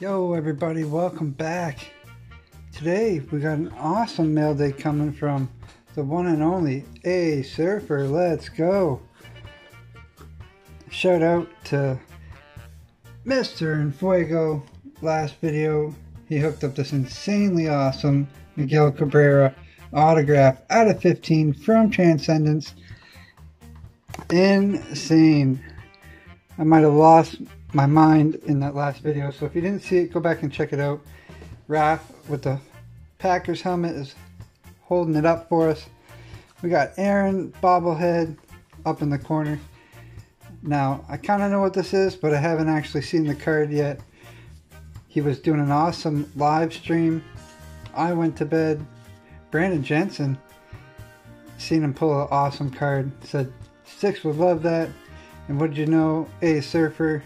Yo everybody, welcome back. Today we got an awesome mail day coming from the one and only A Surfer. Let's go. Shout out to Mr. Enfuego. Last video he hooked up this insanely awesome Miguel Cabrera autograph out of 15 from Transcendence. Insane. I might have lost my mind in that last video, so if you didn't see it, go back and check it out. Raph with the Packers helmet is holding it up for us. We got Aaron bobblehead up in the corner. Now I kind of know what this is, but I haven't actually seen the card yet. He was doing an awesome live stream. I went to bed. Brendan Jensen, seen him pull an awesome card, said Six would love that. And what did you know, A Surfer,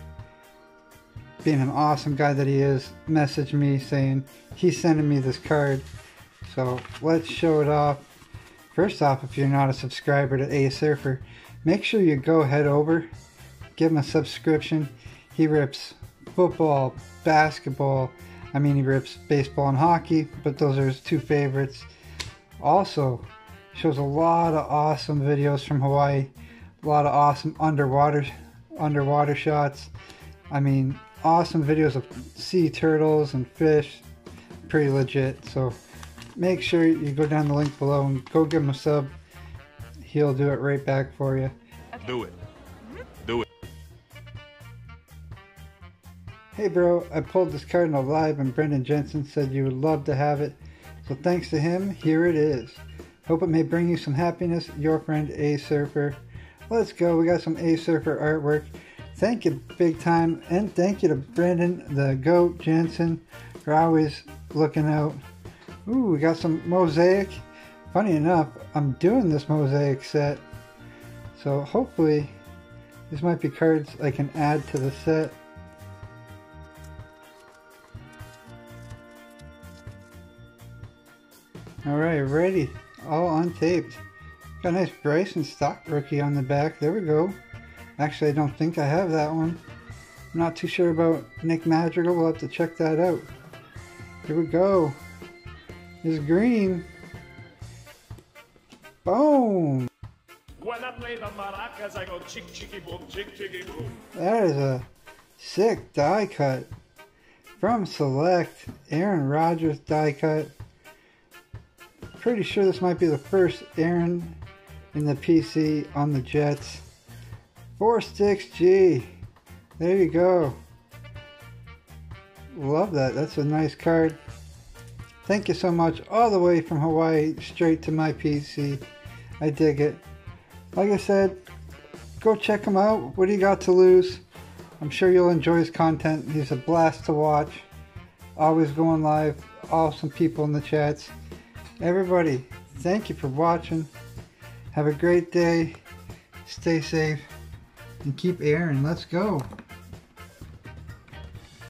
being an awesome guy that he is, messaged me saying he's sending me this card. So let's show it off. First off, if you're not a subscriber to A Surfer, make sure you go head over, give him a subscription. He rips football, basketball, I mean he rips baseball and hockey, but those are his two favorites. Also shows a lot of awesome videos from Hawaii, a lot of awesome underwater shots. I mean, awesome videos of sea turtles and fish, pretty legit. So make sure you go down the link below and go give him a sub. He'll do it right back for you. Okay. Do it. Do it. Hey bro, I pulled this card in a live and Brendan Jensen said you would love to have it. So thanks to him, here it is. Hope it may bring you some happiness, your friend A Surfer. Let's go, we got some A Surfer artwork. Thank you big time, and thank you to Brendan the Goat Jensen for always looking out. Ooh, we got some mosaic. Funny enough, I'm doing this mosaic set, so hopefully these might be cards I can add to the set. Alright, ready. All untaped. Got a nice Bryson Stock rookie on the back. There we go. Actually, I don't think I have that one. I'm not too sure about Nick Madrigal. We'll have to check that out. Here we go. It's green. Boom! When I play the maracas, I go chick chicky boom, chick chicky boom. That is a sick die cut. From Select, Aaron Rodgers die cut. Pretty sure this might be the first Aaron in the PC on the Jets. 4-6G. There you go. Love that. That's a nice card. Thank you so much. All the way from Hawaii straight to my PC. I dig it. Like I said, go check him out. What do you got to lose? I'm sure you'll enjoy his content. He's a blast to watch. Always going live. Awesome people in the chats. Everybody, thank you for watching. Have a great day. Stay safe and keep airing. Let's go.